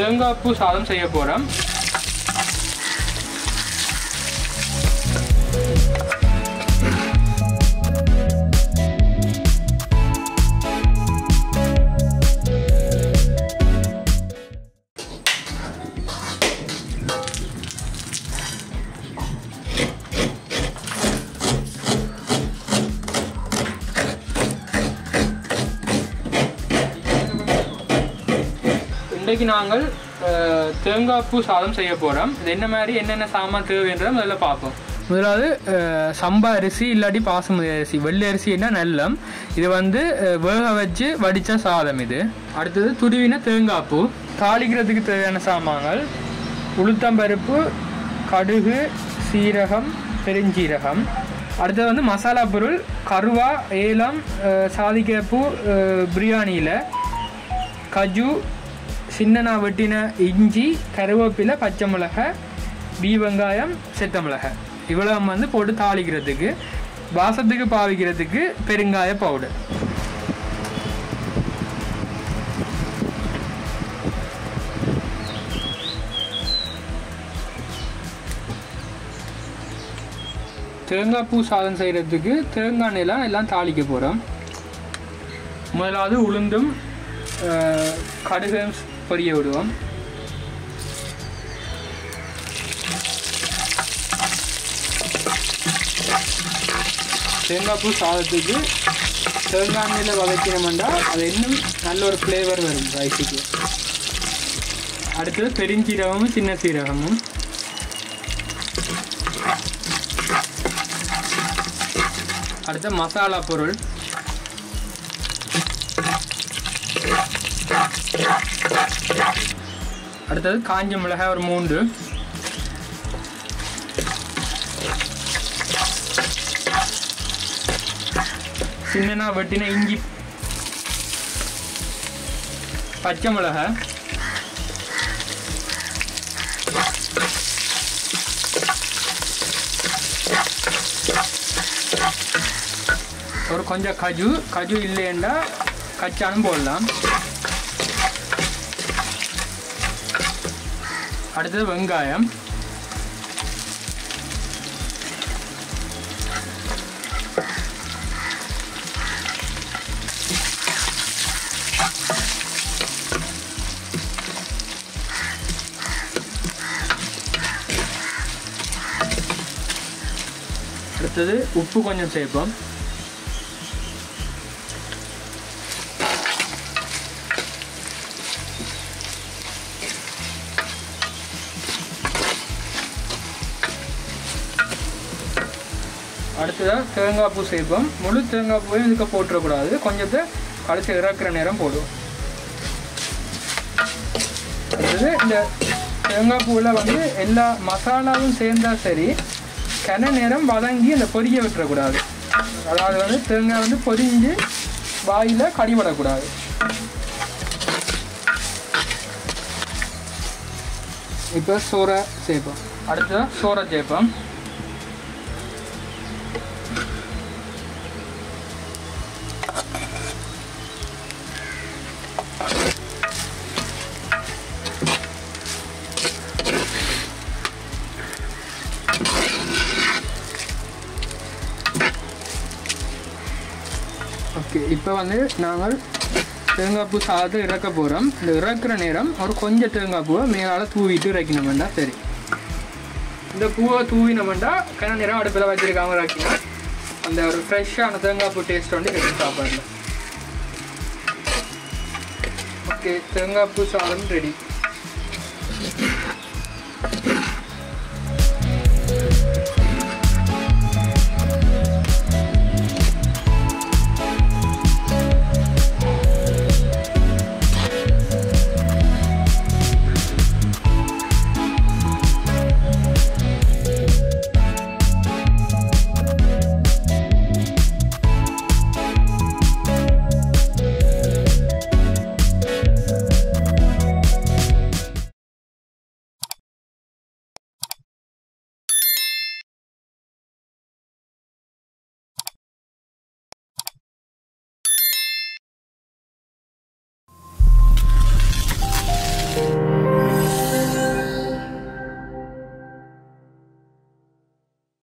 தேங்காய்ப்பூ சாதம் செய்ய போறோம். இன்றைக்கு நாங்கள் தேங்காய்ப்பூ சாதம் செய்ய போகிறோம். இது என்ன மாதிரி என்னென்ன சாமான் தேவைன்றதை முதல்ல பார்ப்போம். முதலாவது சம்பா அரிசி இல்லாட்டி பாசுமதி அரிசி, வெள்ளை அரிசின்னா நல்லம். இது வந்து வேக வச்சு வடித்த சாதம். இது அடுத்தது துருவின தேங்காய்ப்பூ. தாளிக்கிறதுக்கு தேவையான சாமான்கள் உளுத்தம்பருப்பு, கடுகு, சீரகம், பெருஞ்சீரகம். அடுத்தது வந்து மசாலா பொருள் கருவா, ஏலம், சாதிக்கப்பூ, பிரியாணியில் கஜு, சின்னனா வெட்டின இஞ்சி, கருவேப்பிலை, பச்சை மிளகாய், பீ வெங்காயம், செத்த மிளகாய், இவ்வளோ வந்து போட்டு தாளிக்கிறதுக்கு. வாசத்துக்கு பாவிக்கிறதுக்கு பெருங்காய பவுடர். தேங்காய் பூ சாதம் செய்கிறதுக்கு தேங்காய் நெல்லாம் எல்லாம் தாளிக்க போகிறோம். முதலாவது உளுந்தும் கடுகும் பொரிய விடுவோம். தேங்காய்ப்பூ சாதத்துக்கு தேங்காய் எண்ணெயில் வதக்கினோம்னா அது இன்னும் நல்ல ஒரு ஃப்ளேவர் வரும் ரைஸுக்கு. அடுத்தது பெருஞ்சீரகமும் சின்ன சீரகமும். அடுத்த மசாலா பொருள் அடுத்தது காஞ்ச மிளகாய் ஒரு 3, சின்னனா வெட்டின இஞ்சி, பச்சை மிளகாய், ஒரு கொஞ்சம் கஜு. கஜு இல்லைன்னா கச்சானும் போடலாம். அடுத்தது வெங்காயம். அடுத்தது உப்பு கொஞ்சம் சேர்ப்போம். அடுத்ததாக தேங்காய் பூ சேர்ப்போம். முழு தேங்காய் பூவையும் இதுக்கு போட்டுடக்கூடாது, கொஞ்சத்தை கடைசி இறக்குற நேரம் போடுவோம். அடுத்தது இந்த தேங்காய் பூவில் வந்து எல்லா மசாலாவும் சேர்ந்தால் சரி, கன நேரம் வதங்கி இந்த பொரிய விட்டுறக்கூடாது. அதாவது வந்து தேங்காய் வந்து பொரிஞ்சு வாயில் கடிபடக்கூடாது. இப்போ சோறை சேர்ப்போம். அடுத்ததாக சோறை சேர்ப்போம். ஓகே, இப்போ வந்து நாங்கள் தேங்காய்ப்பூ சாதத்தை இறக்க போகிறோம். இந்த இறக்குற நேரம் ஒரு கொஞ்சம் தேங்காய் பூவை மேலால் தூவிட்டு இறக்கினோம்னா சரி. இந்த பூவை தூவினோம்னா கன நேரம் அடுப்பில் வச்சுருக்காம இறக்கினா அந்த ஒரு ஃப்ரெஷ்ஷான தேங்காய்ப்பூ டேஸ்ட் வந்து எடுத்து சாப்பிடலாம். ஓகே, தேங்காய்ப்பூ சாதம் ரெடி.